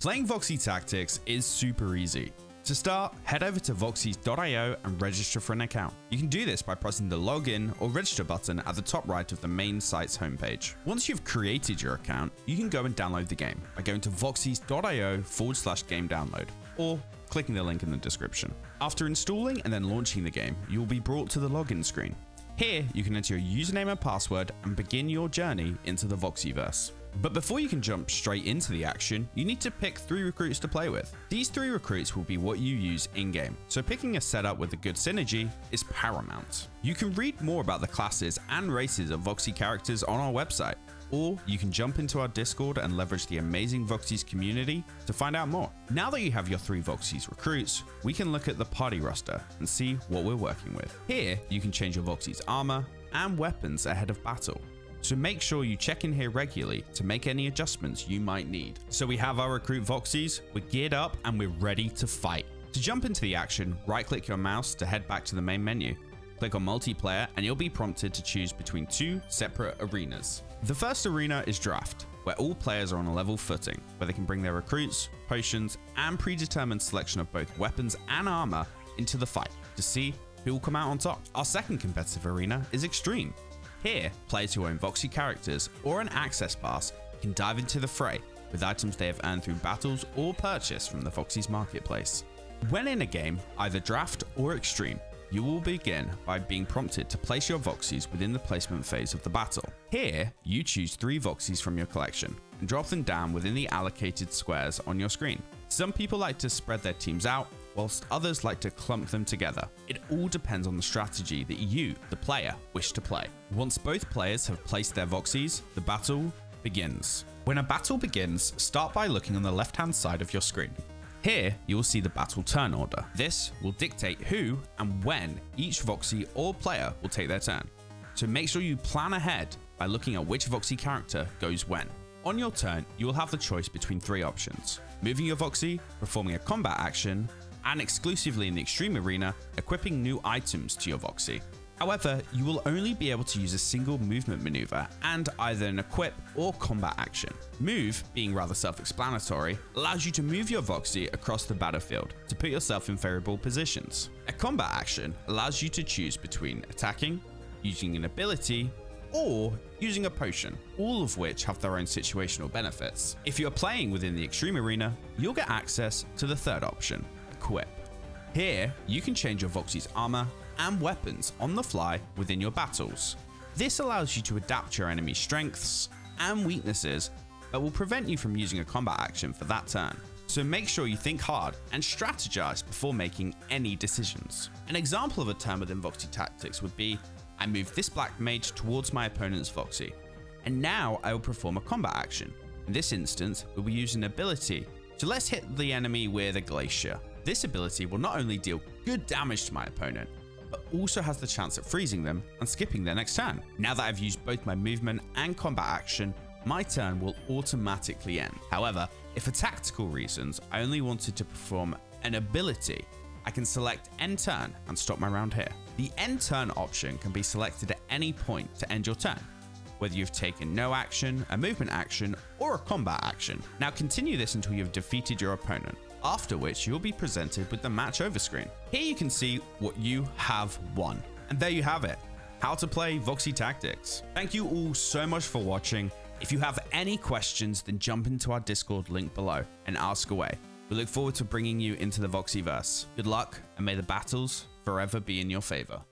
Playing Voxie Tactics is super easy. To start, head over to voxies.io and register for an account. You can do this by pressing the login or register button at the top right of the main site's homepage. Once you've created your account, you can go and download the game by going to voxies.io/game-download or clicking the link in the description. After installing and then launching the game, you'll be brought to the login screen. Here, you can enter your username and password and begin your journey into the Voxieverse. But before you can jump straight into the action, you need to pick 3 recruits to play with. These 3 recruits will be what you use in-game, so picking a setup with a good synergy is paramount. You can read more about the classes and races of Voxie characters on our website, or you can jump into our Discord and leverage the amazing Voxies community to find out more. Now that you have your 3 Voxies recruits, we can look at the party roster and see what we're working with. Here, you can change your Voxies armor and weapons ahead of battle. So make sure you check in here regularly to make any adjustments you might need. So we have our recruit Voxies, we're geared up and we're ready to fight. To jump into the action, right click your mouse to head back to the main menu. Click on multiplayer and you'll be prompted to choose between 2 separate arenas. The first arena is Draft, where all players are on a level footing, where they can bring their recruits, potions and predetermined selection of both weapons and armor into the fight to see who will come out on top. Our second competitive arena is Extreme. Here, players who own Voxie characters or an access pass can dive into the fray with items they have earned through battles or purchased from the Voxie's marketplace. When in a game, either Draft or Extreme, you will begin by being prompted to place your Voxies within the placement phase of the battle. Here, you choose 3 Voxies from your collection and drop them down within the allocated squares on your screen. Some people like to spread their teams out, whilst others like to clump them together. It all depends on the strategy that you, the player, wish to play. Once both players have placed their Voxies, the battle begins. When a battle begins, start by looking on the left-hand side of your screen. Here, you will see the battle turn order. This will dictate who and when each Voxie or player will take their turn. So make sure you plan ahead by looking at which Voxie character goes when. On your turn, you will have the choice between 3 options: moving your Voxie, performing a combat action, and exclusively in the Extreme Arena, equipping new items to your Voxie. However, you will only be able to use a single movement maneuver and either an equip or combat action. Move, being rather self-explanatory, allows you to move your Voxie across the battlefield to put yourself in favorable positions. A combat action allows you to choose between attacking, using an ability, or using a potion, all of which have their own situational benefits. If you're playing within the Extreme Arena, you'll get access to the third option, equip. Here, you can change your Voxie's armor and weapons on the fly within your battles. This allows you to adapt your enemy's strengths and weaknesses, but will prevent you from using a combat action for that turn. So make sure you think hard and strategize before making any decisions. An example of a turn within Voxie Tactics would be, I move this black mage towards my opponent's Voxie, and now I will perform a combat action. In this instance, we will use an ability, so let's hit the enemy with a glacier. This ability will not only deal good damage to my opponent, but also has the chance of freezing them and skipping their next turn. Now that I've used both my movement and combat action, my turn will automatically end. However, if for tactical reasons I only wanted to perform an ability, I can select end turn and stop my round here. The end turn option can be selected at any point to end your turn, whether you've taken no action, a movement action, or a combat action. Now continue this until you've defeated your opponent, after which you'll be presented with the match over screen. Here you can see what you have won. And there you have it, how to play Voxie Tactics. Thank you all so much for watching. If you have any questions, then jump into our Discord link below and ask away. We look forward to bringing you into the Voxieverse. Good luck, and may the battles forever be in your favor.